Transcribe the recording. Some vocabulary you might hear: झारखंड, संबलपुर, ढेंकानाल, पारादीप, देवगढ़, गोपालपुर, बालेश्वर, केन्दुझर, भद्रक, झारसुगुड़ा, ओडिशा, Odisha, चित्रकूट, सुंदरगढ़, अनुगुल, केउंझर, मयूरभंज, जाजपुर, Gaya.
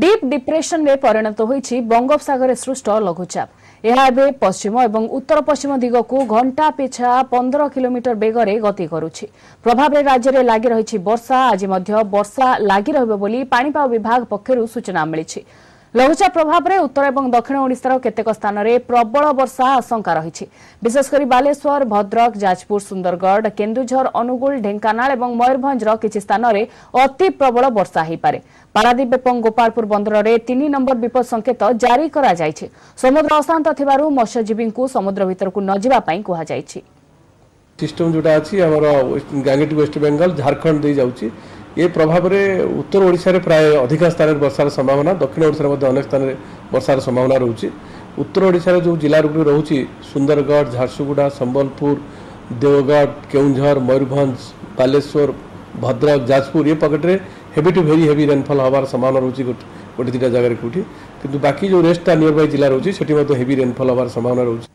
Deep depression में परिणत तो होई बंगोपसागर सृष्ट लघुचाप यह एवं पश्चिम एवं उत्तर पश्चिम दिगक घंटा पिछा 15 किलोमीटर बेगरे गति करुछि। प्रभाव राज्य में लगी रही वर्षा आज वर्षा लगी रही पाणीपाग विभाग पक्षर सूचना मिली। लघुचाप प्रभाव में उत्तर और दक्षिण ओडिशार केतेक स्थान में प्रबल वर्षा आशंका रही। विशेषकर बालेश्वर भद्रक जाजपुर सुंदरगढ़ केन्दुझर अनुगुल ढेंकानाल और मयूरभंजर किसी स्थान में अति प्रबल वर्षा हो पारे। पारादीप और गोपालपुर बंदर में 3 नंबर विपद संकेत जारी करा जायछि। समुद्र अशांत थिबारु मत्स्यजीवी को समुद्र भीतर को न जिबा पई कहा जायछि। सिस्टम जोटा अछि हमर गंगेटिक वेस्ट बंगाल झारखंड दे जाउछि। ये प्रभाव में उत्तर ओडिशा रे प्राय अधिका स्थान में वर्षार संभावना, दक्षिण ओडिशा मध्ये अनेक स्थान में वर्षार संभावना रहुछि। उत्तर ओडिशा जो जिला रूप रहुछि सुंदरगढ़ झारसुगुड़ा संबलपुर देवगढ़ केउंझर मयूरभंज बालेश्वर भद्रक जाजपुर ये पकेट में heavy to very heavy rainfall होवार संभावना रहुछि। गोटे 2टा जगह कोठी, किंतु बाकी जो रेस्टा नियर बाय जिला रहुछि सेठी मध्ये हेवी रेनफॉल होवार संभावना रहुछि।